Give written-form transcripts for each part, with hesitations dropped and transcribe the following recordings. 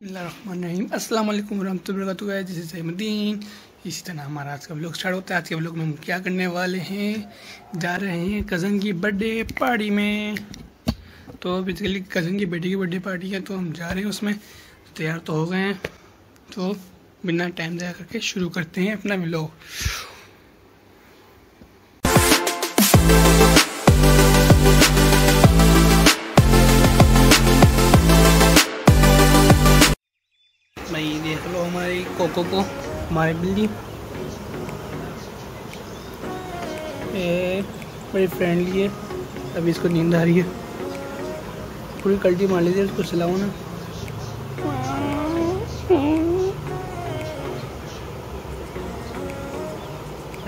बिस्मिल्लाहिर्रहमानिर्रहीम अस्सलाम वालेकुम वरहमतुल्लाहि वबरकातुहू। This is Ahmadin. इसी तरह हमारा आज का व्लॉग स्टार्ट होता है। आज के व्लॉग में हम क्या करने वाले हैं, जा रहे हैं कज़न की बर्थडे पार्टी में। तो बेसिकली कज़न की बेटी की बर्थडे पार्टी है, तो हम जा रहे हैं उसमें। तैयार तो हो गए हैं, तो बिना टाइम ज़ाया करके शुरू करते हैं अपना व्लॉग। देख लो हमारी कोको को, हमारी बिल्ली बड़ी फ्रेंडली है। अभी इसको नींद आ रही है, पूरी कल्टी मार लीजिए, इसको सलाओ ना।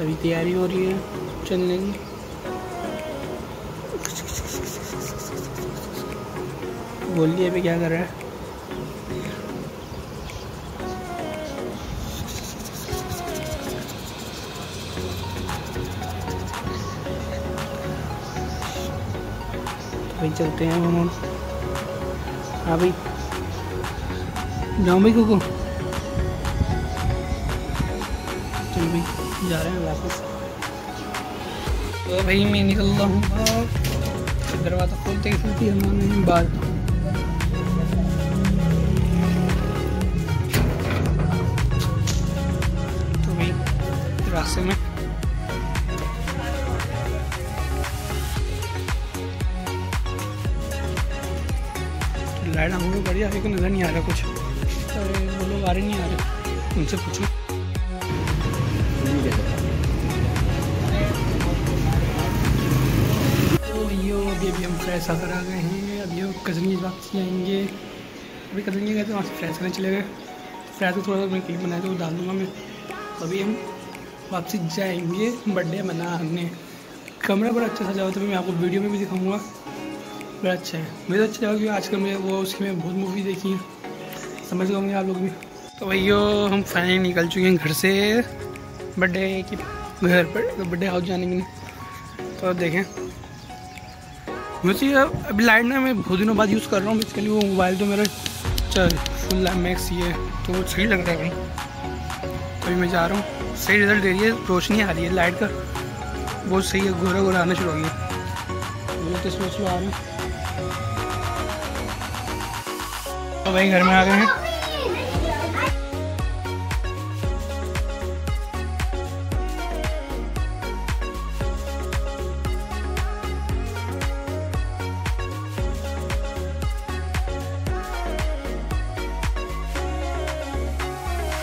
अभी तैयारी हो रही है चलने की। बोलिए अभी क्या कर रहा है। भाई चलते हैं हम। हाँ भाई जाओ भाई, कोको चल भाई, जा रहे हैं वापस। तो भाई मैं निकल रहा हूँ, दरवाज़ा खोलते ही खुलती है हमारे बाद। तो भाई रास्ते में लाइट आंखों में बढ़िया, लेकिन नज़र नहीं आ रहा कुछ। अरे वो लोग आ रहे नहीं आ रहे, उनसे पूछो। तो भैया अभी हम फ्रेश होकर आ गए हैं। अभी हम कज़न की बात जाएंगे। अभी कज़न की गए थे, वहाँ से फ्रेश करने चले गए। फ्रेश को थोड़ा सा मैं केक बनाया था, वो डाल दूँगा मैं। अभी हम वापसी जाएंगे बर्थडे मनाने। कमरा बड़ा अच्छा सजा हुआ था, मैं आपको वीडियो में भी दिखाऊँगा, बड़ा अच्छा है। मुझे अच्छा लगा कि आजकल मैं वो उसकी मैं बहुत मूवी देखी है, समझ गए होंगे आप लोग भी। तो भैया हम फाइनली निकल चुके हैं घर से, बर्थडे की घर पर बर्थडे हाउस जाने के लिए। तो देखें मुझे अभी लाइट ना मैं बहुत दिनों बाद यूज़ कर रहा हूँ। इसके लिए वो मोबाइल तो मेरा चल फुल मैक्स ही है, तो सही लग रहा है भाई। अभी मैं जा रहा हूँ, सही रिजल्ट दे रही है, रोशनी आ रही है लाइट का, बहुत सही है। गोरा गोरा आना शुरू हो गया, बहुत सोच लो आ रही है। तो भाई घर में आ गए हैं।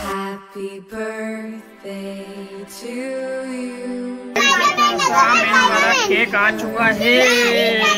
Happy birthday to you। हमारा केक आ चुका है। Happy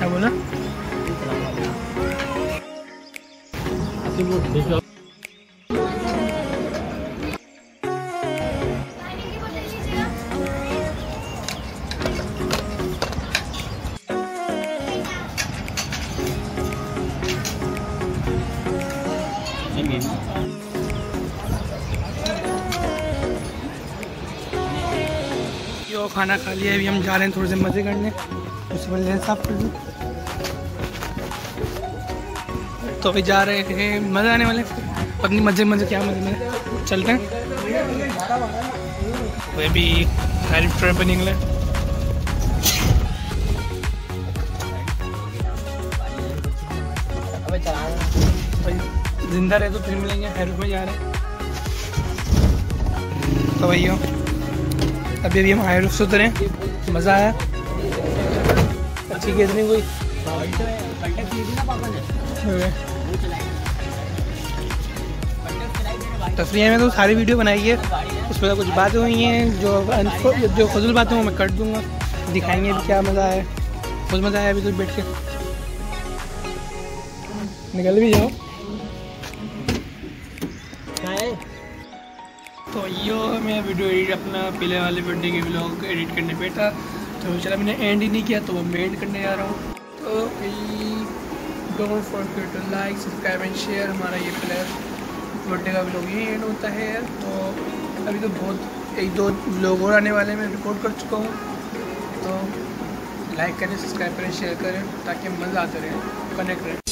क्या बोला? यो खाना खा लिया, अभी हम जा रहे हैं थोड़े से मजे करने। उससे पहले साफ कर दूँ। तो अभी जा रहे हैं, मज़ा आने वाले, अपनी मजे मजे क्या मजे में चलते हैं। वे भी हेल्प ट्रेप पर निकले। जिंदा रहे तो फिर मिलेंगे, हेल्प में जा रहे हैं। तो भैया अभी हम हाई रूफ से उतरे, मज़ा आया। अच्छी गई कोई बैठे हुए। तफरीह में तो सारी वीडियो बनाई है, उसमें कुछ बातें हुई हैं जो फजूल बातें वो मैं कट दूँगा, दिखाएंगे भी क्या मज़ा है, बहुत मज़ा आया। अभी तो बैठ के निकल भी जाओ। तो यो मैं वीडियो एडिट अपना पहले वाले बर्थडे के व्लॉग एडिट करने पे था, तो चला मैंने एंड ही नहीं किया तो मैं एंड करने जा रहा हूँ। तो don't forget to like subscribe and share. हमारा ये प्लेयर बर्थडे का व्लॉग यही एंड होता है। तो अभी तो बहुत एक दो व्लॉग और आने वाले मैं रिकॉर्ड कर चुका हूँ, तो लाइक करें, सब्सक्राइब करें, शेयर करें ताकि मज़ा आता रहे, कनेक्ट रहें।